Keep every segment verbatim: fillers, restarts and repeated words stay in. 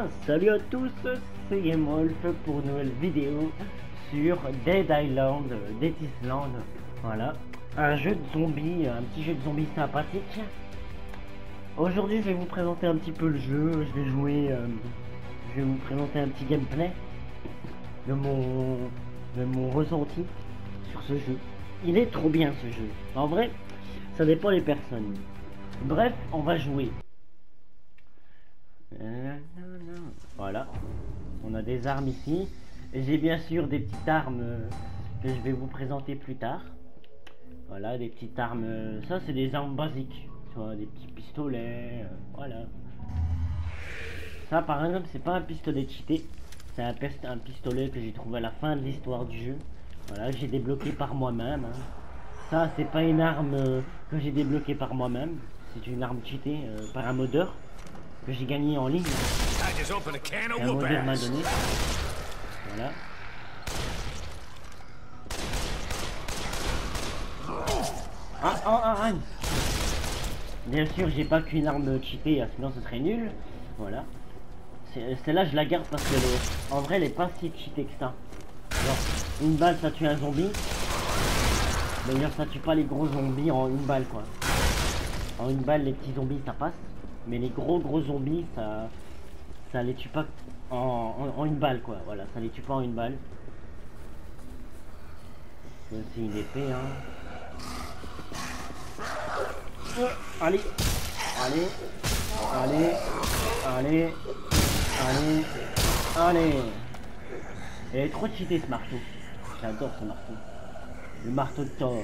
bien, salut à tous, c'est GameWolf pour une nouvelle vidéo sur Dead Island, Dead Island, voilà, un jeu de zombies, un petit jeu de zombies sympathique. Aujourd'hui je vais vous présenter un petit peu le jeu, je vais jouer, euh, je vais vous présenter un petit gameplay de mon, de mon ressenti sur ce jeu. Il est trop bien ce jeu, en vrai, ça dépend des personnes. Bref, on va jouer. Voilà, on a des armes ici. J'ai bien sûr des petites armes que je vais vous présenter plus tard. Voilà, des petites armes. Ça, c'est des armes basiques. Soit des petits pistolets. Voilà. Ça, par exemple, c'est pas un pistolet cheaté. C'est un, un pistolet que j'ai trouvé à la fin de l'histoire du jeu. Voilà, que j'ai débloqué par moi-même. Hein. Ça, c'est pas une arme que j'ai débloquée par moi-même. C'est une arme cheatée euh, par un modeur. Que j'ai gagné en ligne. Un modeur m'a donné. Voilà. Ah, ah, ah, ah. Bien sûr, j'ai pas qu'une arme cheatée, sinon ce serait nul. Voilà. Celle-là, je la garde parce que le, en vrai, elle est pas si cheatée que ça. Genre, une balle, ça tue un zombie. D'ailleurs, ça tue pas les gros zombies en une balle, quoi. En une balle, les petits zombies, ça passe. Mais les gros gros zombies, ça ça les tue pas en, en, en une balle, quoi. Voilà, ça les tue pas en une balle. C'est une épée, hein. Euh, allez, allez, allez, allez, allez, allez. Elle est trop cheatée, ce marteau. J'adore ce marteau. Le marteau de Thor.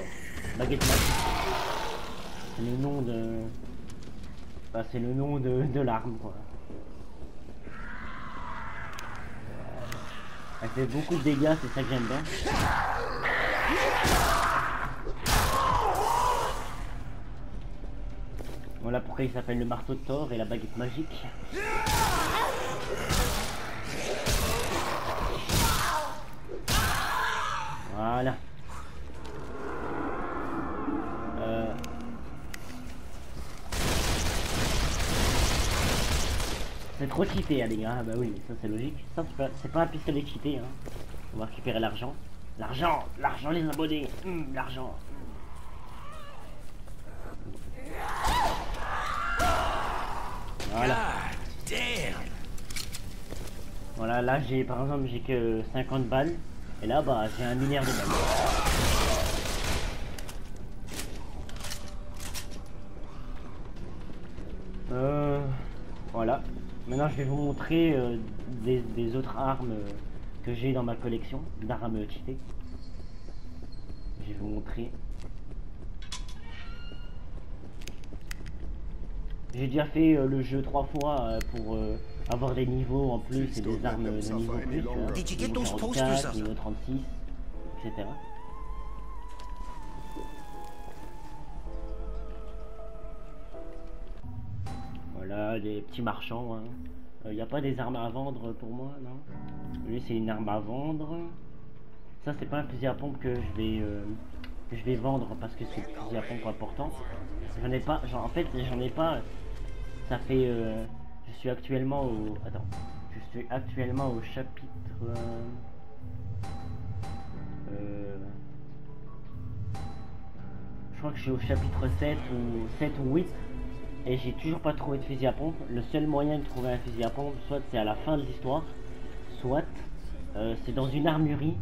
Baguette magique. Le nom de... Bah, c'est le nom de, de l'arme, quoi. Elle fait beaucoup de dégâts, c'est ça que j'aime bien. Voilà pourquoi il s'appelle le marteau de Thor et la baguette magique. Voilà. Euh... C'est trop cheaté, hein, les gars. Ah bah oui, ça c'est logique. Ça c'est pas, c'est pas un pistolet cheaté, hein. On va récupérer l'argent. L'argent, l'argent les abonnés, mmh, l'argent. Voilà. Voilà, là j'ai par exemple j'ai que cinquante balles. Et là bah j'ai un milliard de balles. Euh... Voilà. Maintenant je vais vous montrer euh, des, des autres armes euh, que j'ai dans ma collection d'armes cheatées. Je vais vous montrer. J'ai déjà fait euh, le jeu trois fois euh, pour euh, avoir des niveaux en plus et des armes de niveau plus. Euh, niveau quarante-quatre, niveau trente-six, et cetera. Voilà, des petits marchands. Hein. Il n'y a pas des armes à vendre pour moi, non. Lui c'est une arme à vendre. Ça c'est pas un fusil à pompe que je vais euh, que je vais vendre parce que c'est un fusil à pompe important. J'en ai pas, genre en fait j'en ai pas. Ça fait euh, je suis actuellement au. Attends. Je suis actuellement au chapitre euh, euh, je crois que je suis au chapitre sept ou sept ou huit. Et j'ai toujours pas trouvé de fusil à pompe. Le seul moyen de trouver un fusil à pompe, soit c'est à la fin de l'histoire, soit euh, c'est dans une armurerie.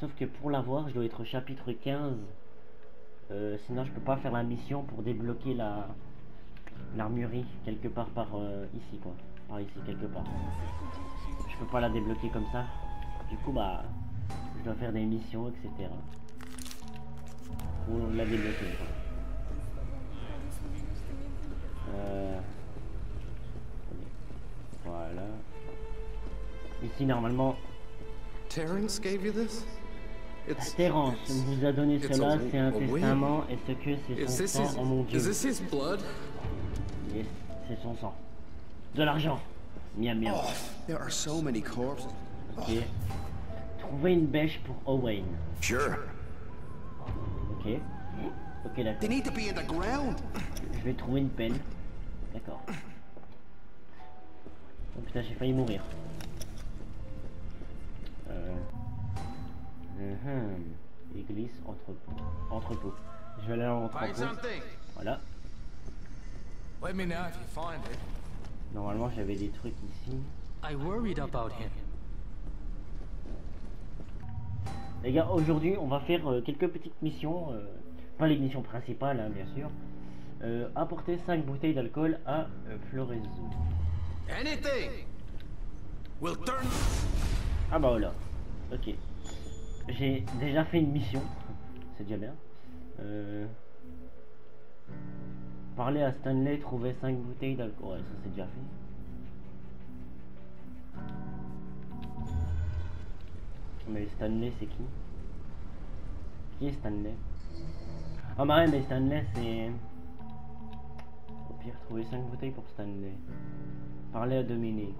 Sauf que pour l'avoir, je dois être au chapitre quinze. Euh, sinon, je peux pas faire la mission pour débloquer la l'armurerie quelque part par euh, ici, quoi. Par ici, quelque part. Je peux pas la débloquer comme ça. Du coup, bah, je dois faire des missions, et cetera. Pour la débloquer, quoi. Euh... Voilà. Ici normalement. Terence vous a donné cela, c'est un testament et ce que c'est son sang, oh mon Dieu. Yes, c'est son sang. De l'argent. Miam miam. Ok. Trouver une bêche pour Owain. Sure. Ok. Ok d'accord. Je vais trouver une pelle. D'accord. Oh putain, j'ai failli mourir. Euh... Uh-huh. Église, entrepôt. Entrepôt. Je vais aller en entrepôt. Voilà. Normalement, j'avais des trucs ici. Les gars, aujourd'hui, on va faire euh, quelques petites missions. Euh, pas les missions principales, hein, bien sûr. Euh, apporter cinq bouteilles d'alcool à euh, Florezo. We'll turn... Ah bah voilà. Ok. J'ai déjà fait une mission. C'est déjà bien. Euh... Parler à Stanley, trouver cinq bouteilles d'alcool. Ouais, ça c'est déjà fait. Mais Stanley c'est qui? Qui est Stanley? Ah bah ouais, mais Stanley c'est... Au pire, trouver cinq bouteilles pour Stanley. Parler à Dominique.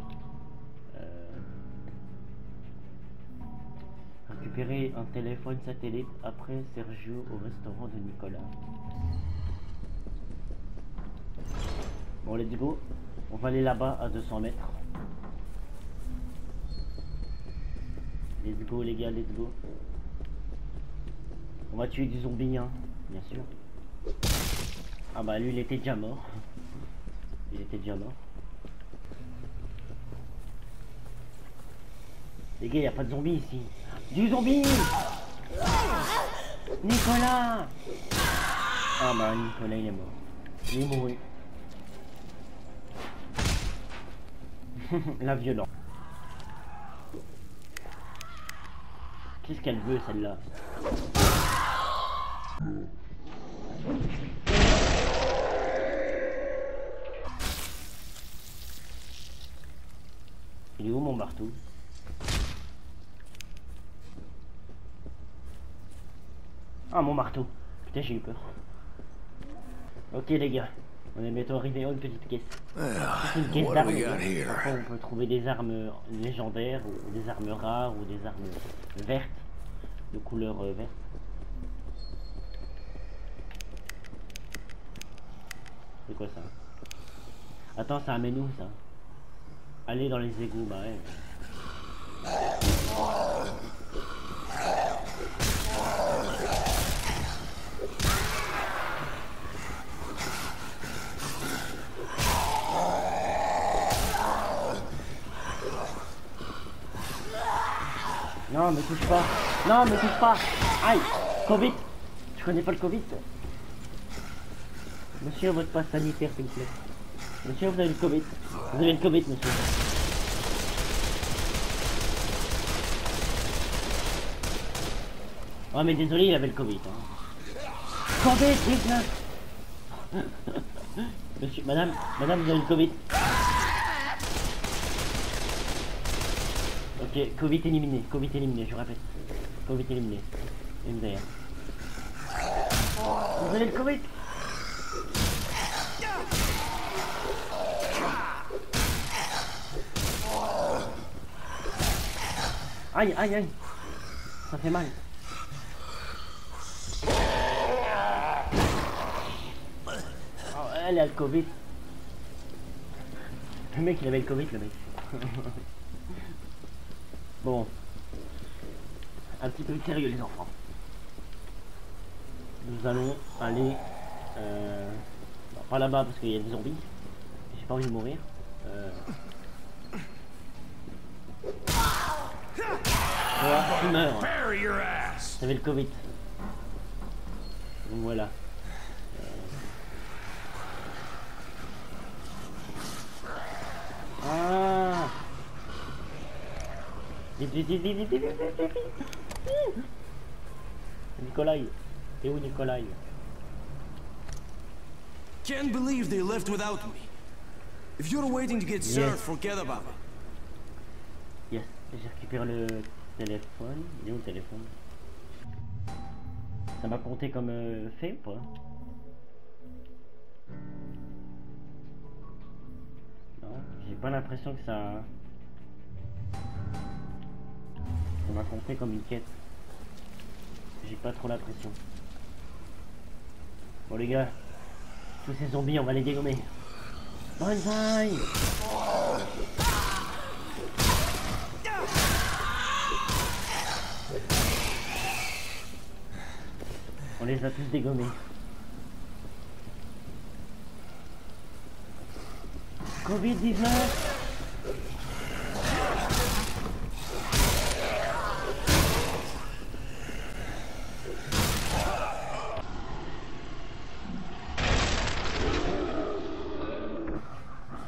Euh... Récupérer un téléphone satellite après Sergio au restaurant de Nicolas. Bon, let's go. On va aller là-bas à deux cents mètres. Let's go, les gars, let's go. On va tuer du zombie, hein, bien sûr. Ah bah lui, il était déjà mort. Il était déjà mort. Les gars, il n'y a pas de zombie ici. Du zombie! Nicolas! Ah bah Nicolas, il est mort. Il est mort. La violence. Qu'est-ce qu'elle veut, celle-là? Il est où mon marteau? Ah, mon marteau. Putain, j'ai eu peur. Ok les gars, on est bientôt arrivé à une petite caisse. C'est une caisse d'armes. Après, on peut trouver des armes légendaires, ou des armes rares, ou des armes vertes, de couleur verte. C'est quoi ça? Attends, c'est un menu ça. Aller dans les égouts, bah ouais. Non, me touche pas. Non, me touche pas. Aïe, Covid. Tu connais pas le Covid? Monsieur, votre passe sanitaire, s'il vous plaît. Monsieur, vous avez le Covid. Vous avez le Covid, monsieur. Oh, mais désolé, il avait le Covid. Hein. Covid, dix-neuf. Monsieur, madame, madame, vous avez le Covid. Ok, Covid éliminé, Covid éliminé, je répète. Covid éliminé. Et vous avez... Vous avez le Covid. Aïe, aïe, aïe. Ça fait mal. Oh, elle a le Covid. Le mec, il avait le Covid, le mec. Bon, un petit peu sérieux les enfants. Nous allons aller, euh, non, pas là-bas parce qu'il y a des zombies. J'ai pas envie de mourir. Euh... Voilà, tu meurs. T'avais le Covid. Donc voilà. Euh... Ah. Nicolas, t'es où Nicolas? Can't believe they left without me. If you're waiting to get served, forget about it. Yes, j'ai récupéré le téléphone. Il est où le téléphone? Ça m'a compté comme euh, fait ou pas? Non, j'ai pas l'impression que ça... On m'a compté comme une quête. J'ai pas trop la pression. Bon les gars, tous ces zombies on va les dégommer. Bonne taille. les a tous dégommés. Covid dix-neuf.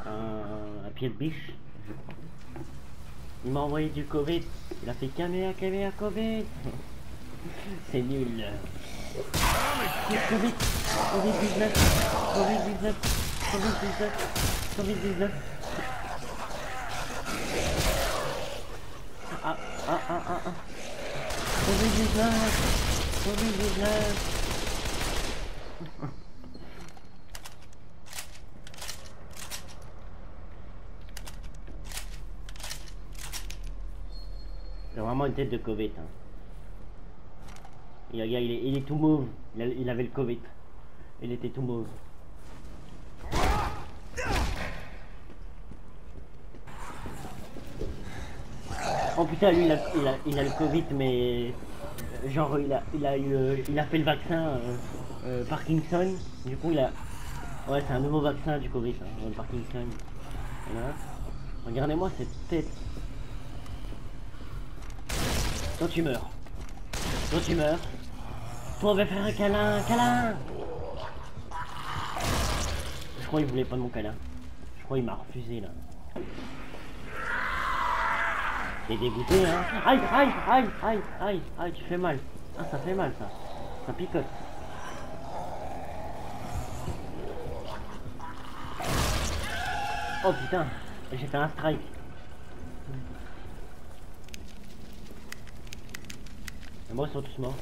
Euh, un pied de biche. Il m'a envoyé du Covid. Il a fait caméra, caméra, Covid. C'est nul. Covid dix-neuf Covid dix-neuf Covid dix-neuf Covid dix-neuf Covid dix-neuf. Ah ah ah ah ah Covid dix-neuf Covid dix-neuf. C'est vraiment une tête de Covid, hein. Il, il, est, il est tout mauve, il, a, il avait le Covid. Il était tout mauve. Oh putain, lui il a, il a, il a le Covid, mais genre il a, il a, eu, il a fait le vaccin euh, euh, Parkinson. Du coup il a... Ouais, c'est un nouveau vaccin du Covid, hein, le Parkinson. Voilà. Regardez-moi cette tête. Toi tu meurs. Toi tu meurs. Toi on va faire un câlin, un câlin. Je crois qu'il voulait pas de mon câlin. Je crois qu'il m'a refusé là. T'es dégoûté, hein. Aïe, aïe, aïe, aïe, aïe, aïe, tu fais mal. Ah, ça fait mal ça. Ça picote. Oh putain, j'ai fait un strike. Moi, ils sont tous morts.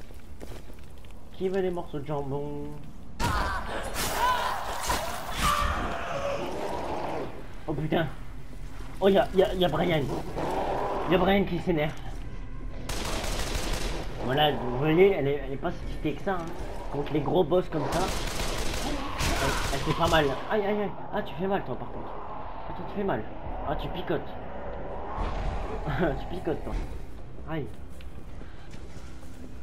Qui veut des morceaux de jambon? Oh putain. Oh, y'a y'a, y'a Brian. Y'a Brian qui s'énerve. Voilà, vous voyez, elle est, elle est pas si citée que ça, hein. Contre les gros boss comme ça, elle, elle fait pas mal. Aïe aïe aïe. Ah, tu fais mal toi par contre. Ah, toi tu fais mal. Ah, tu picotes. Tu picotes toi. Aïe.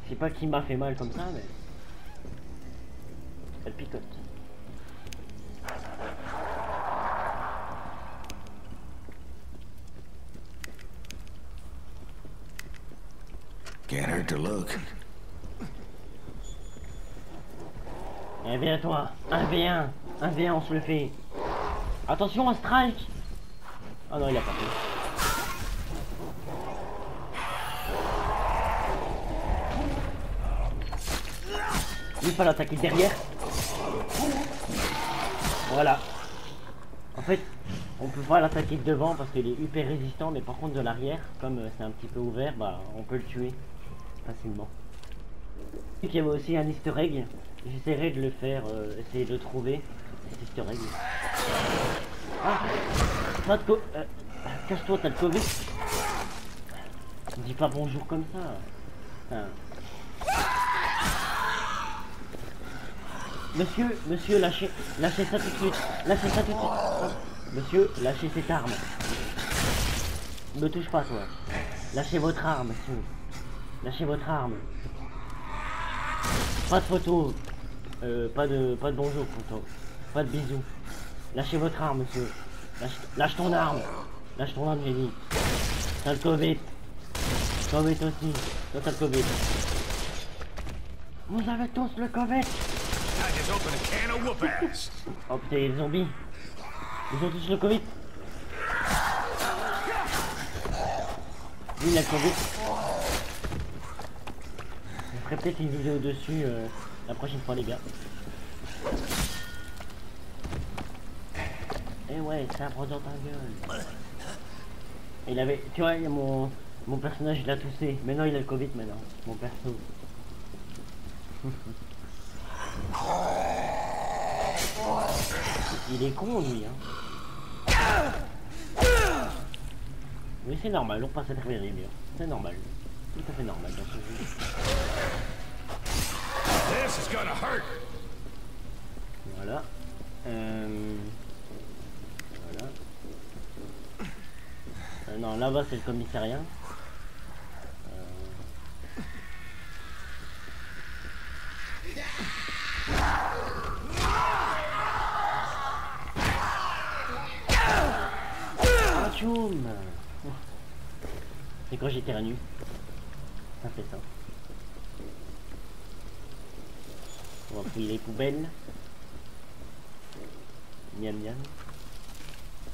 Je sais pas qui m'a fait mal comme ça, mais elle picote. Can't hurt to look. Eh bien toi, un v un, un v un, on se le fait. Attention à strike. Ah non, il a pas fait. Il faut l'attaquer derrière. Voilà. En fait, on peut pas l'attaquer de devant parce qu'il est hyper résistant, mais par contre de l'arrière, comme c'est un petit peu ouvert, bah on peut le tuer facilement. Il y avait aussi un easter egg. J'essaierai de le faire, euh, essayer de le trouver. Cet easter egg. Ah, pas de co... Euh, cache-toi, t'as le Covid. Dis pas bonjour comme ça. Enfin, Monsieur, monsieur, lâchez, lâchez ça tout de suite, lâchez ça tout de suite. Monsieur, lâchez cette arme. Ne me touche pas, toi. Lâchez votre arme, monsieur. Lâchez votre arme. Pas de photo, euh, pas de, pas de bonjour, photo, pas de bisous. Lâchez votre arme, monsieur. Lâche, lâche ton arme, lâche ton arme, j'ai dit. T'as le Covid. Covid aussi. Toi, t'as le Covid. Vous avez tous le Covid. Oh putain, les zombies. Ils ont tous le Covid. Lui, il a le Covid. Je ferai peut-être une vidéo dessus euh, la prochaine fois, les gars. Et ouais, ça prend dans ta gueule. Il avait... Tu vois, mon, mon personnage, il a toussé. Mais non, il a le Covid maintenant. Mon perso. Il est con lui, hein. Mais c'est normal, on passe à travers les murs. C'est normal. Tout à fait normal dans ce jeu. Voilà. Euh... Voilà. Euh, non, là-bas c'est le commissariat. Euh... Tchoum. C'est quand j'éternue. Ça fait ça. On va fouiller les poubelles. Miam miam.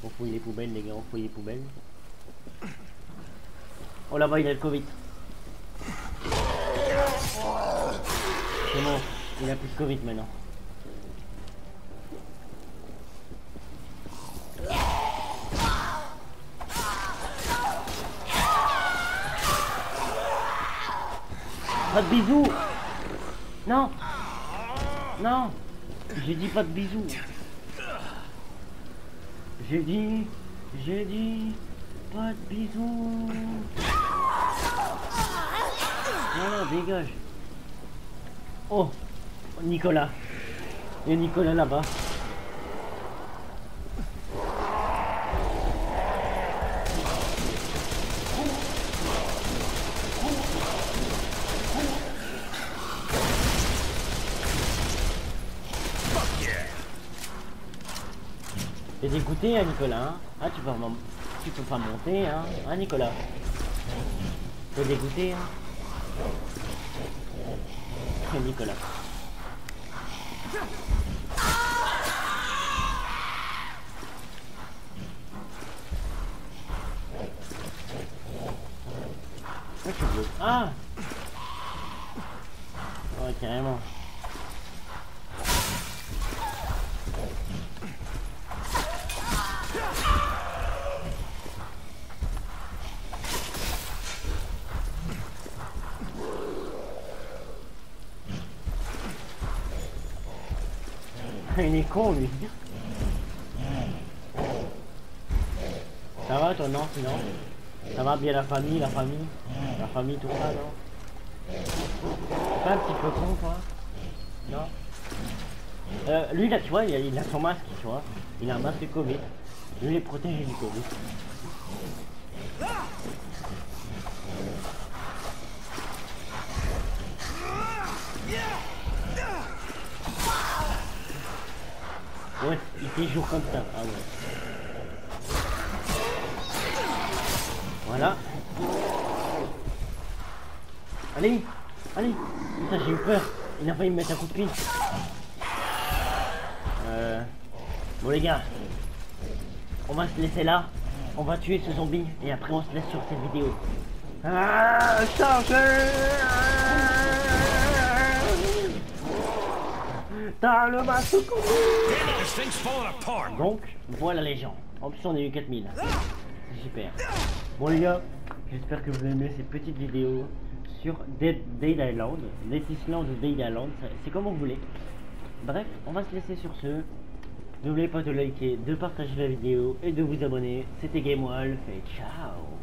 On fouille les poubelles les gars, on fouille les poubelles. Oh là-bas il a le Covid. C'est bon, il a plus de Covid maintenant. Pas de bisous. Non. Non. J'ai dit pas de bisous. J'ai dit... J'ai dit... Pas de bisous. Non, non, dégage. Oh, Nicolas. Il y a Nicolas là-bas. T'es dégoûté, hein, Nicolas, hein? Ah, tu peux, tu peux pas monter, hein, hein, Nicolas? T'es dégoûté, hein, Nicolas? Ah, tu veux... Ah! Ouais, carrément. Il est con lui. Ça va ton nom sinon? Ça va bien la famille, la famille? La famille tout ça non? Pas un petit peu con quoi? Non euh, lui là tu vois, il a, il a son masque tu vois. Il a un masque de Covid. Lui il est protégé du Covid. Ouais, il fait jour comme ça, ah ouais. Voilà. Allez, allez. Putain, j'ai eu peur. Il n'a pas eu me mettre un coup de pied. Euh... Bon les gars, on va se laisser là. On va tuer ce zombie et après on se laisse sur cette vidéo. Ah, t'as le masque. Donc, voilà les gens. En plus, on a eu quatre mille. C'est super. Bon les gars, j'espère que vous aimez ces petites vidéos sur Dead, Dead Island. Dead Island ou Dead Island, c'est comme vous voulez. Bref, on va se laisser sur ce. N'oubliez pas de liker, de partager la vidéo et de vous abonner. C'était GameWolf et ciao.